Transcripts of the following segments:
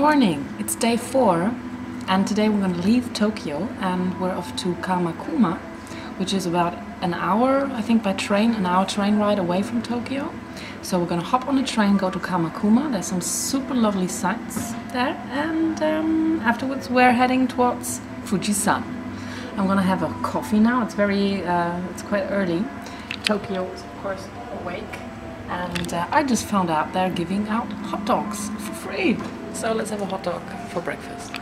morning, it's day 4, and today we're going to leave Tokyo and we're off to Kamakura, which is about an hour, I think, by train, an hour train ride away from Tokyo. So we're going to hop on a train, go to Kamakura. There's some super lovely sights there, and afterwards we're heading towards Fujisan. I'm going to have a coffee now. It's it's quite early. Tokyo is of course awake, and I just found out they're giving out hot dogs for free. So let's have a hot dog for breakfast.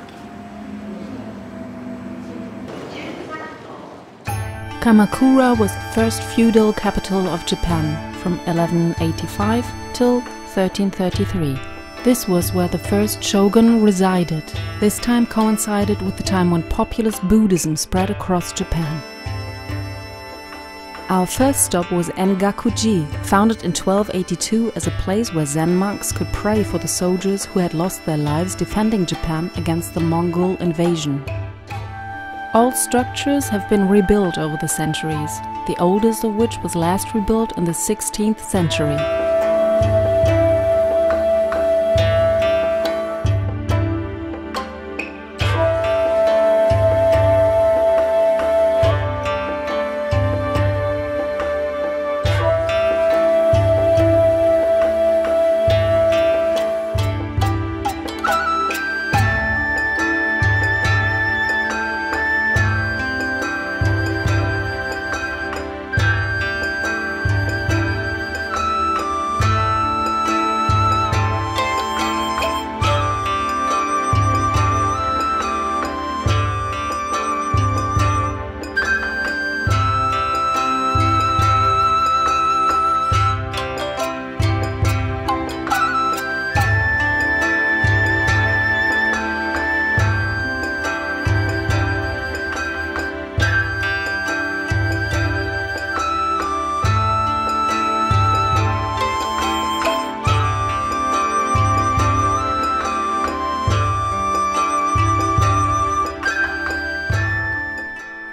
Kamakura was the first feudal capital of Japan, from 1185 till 1333. This was where the first shogun resided. This time coincided with the time when populist Buddhism spread across Japan. Our first stop was Engaku-ji, founded in 1282 as a place where Zen monks could pray for the soldiers who had lost their lives defending Japan against the Mongol invasion. All structures have been rebuilt over the centuries, the oldest of which was last rebuilt in the 16th century.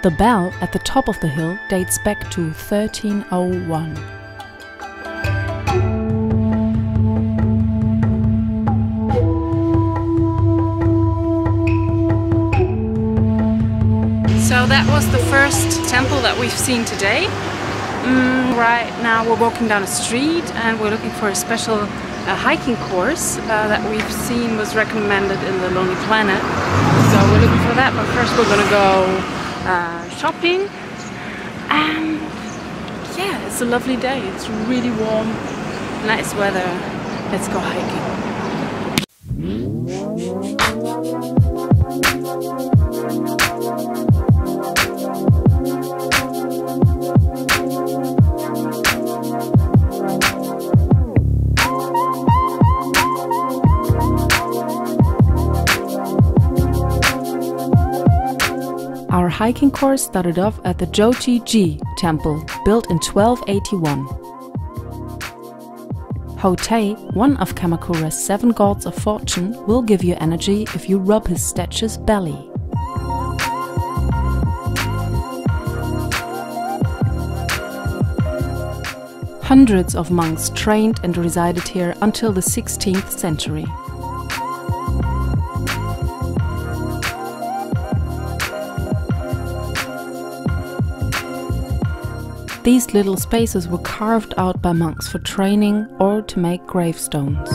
The bell at the top of the hill dates back to 1301. So that was the first temple that we've seen today. Right now we're walking down a street and we're looking for a special hiking course that we've seen was recommended in the Lonely Planet. So we're looking for that, but first we're gonna go shopping, and yeah, it's a lovely day. It's really warm, nice weather. Let's go hiking. Our hiking course started off at the Jōchi-ji temple, built in 1281. Hōtei, one of Kamakura's 7 gods of fortune, will give you energy if you rub his statue's belly. Hundreds of monks trained and resided here until the 16th century. These little spaces were carved out by monks for training or to make gravestones.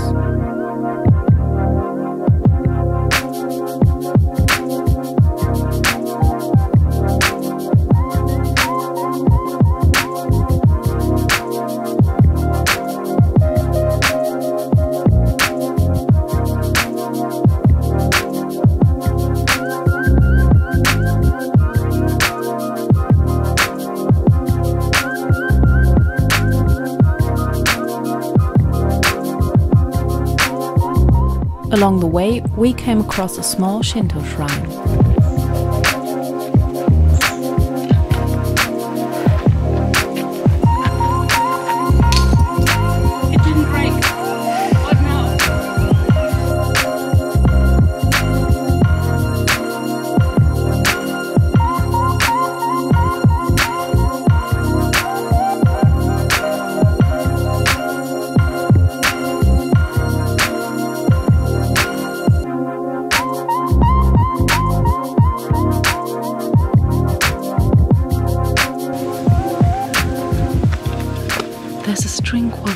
Along the way, we came across a small Shinto shrine. It didn't break. What now?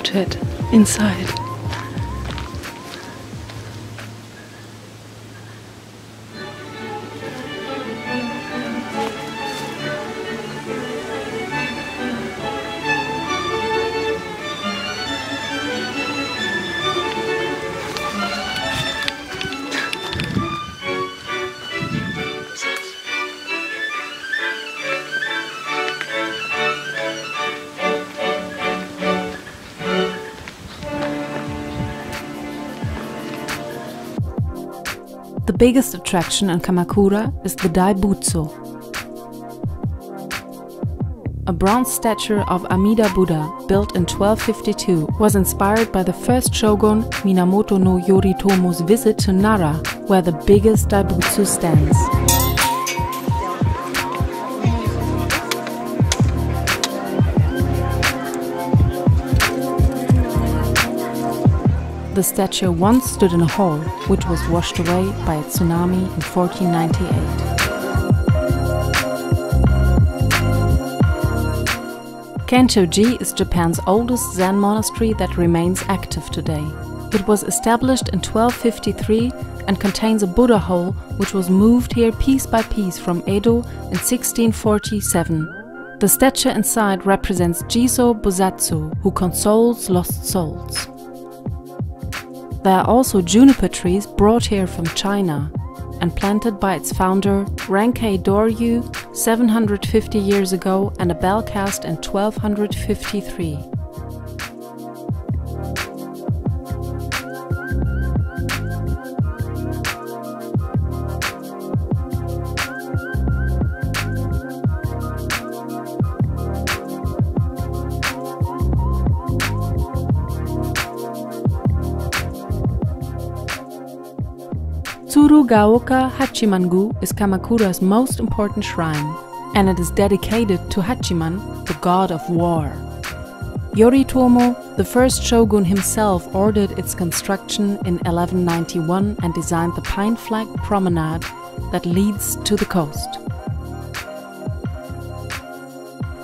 to it inside. The biggest attraction in Kamakura is the Daibutsu, a bronze statue of Amida Buddha built in 1252, was inspired by the first shogun Minamoto no Yoritomo's visit to Nara, where the biggest Daibutsu stands. The statue once stood in a hole, which was washed away by a tsunami in 1498. Kencho-ji is Japan's oldest Zen monastery that remains active today. It was established in 1253 and contains a Buddha hole, which was moved here piece by piece from Edo in 1647. The statue inside represents Jizo Bosatsu, who consoles lost souls. There are also juniper trees brought here from China and planted by its founder Renkei Doryu 750 years ago and a bell cast in 1253. Tsurugaoka Hachimangu is Kamakura's most important shrine, and it is dedicated to Hachiman, the god of war. Yoritomo, the first shogun himself, ordered its construction in 1191 and designed the pine-flagged promenade that leads to the coast.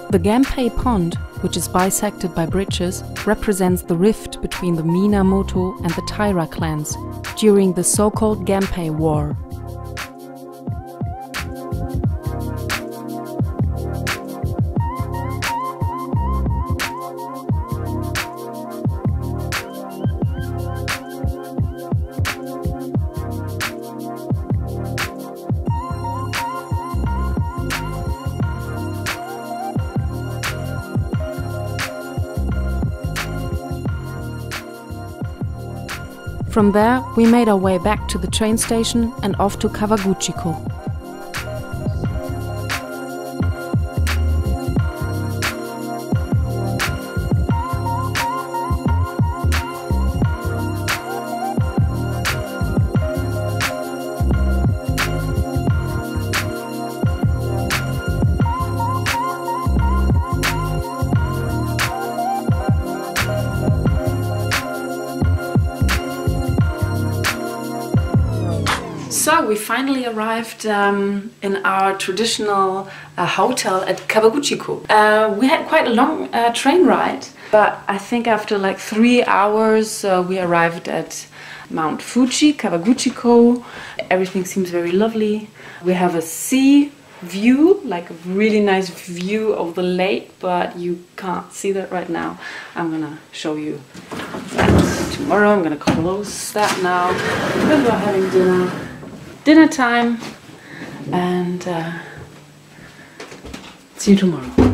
The Genpei Pond, which is bisected by bridges, represents the rift between the Minamoto and the Taira clans during the so-called Genpei War. From there, we made our way back to the train station and off to Kawaguchiko. So we finally arrived in our traditional hotel at Kawaguchiko. We had quite a long train ride, but I think after like 3 hours we arrived at Mount Fuji, Kawaguchiko. Everything seems very lovely. We have a sea view, like a really nice view of the lake, but you can't see that right now. I'm gonna show you that tomorrow. I'm gonna close that now. We're having dinner. Dinner time, and see you tomorrow.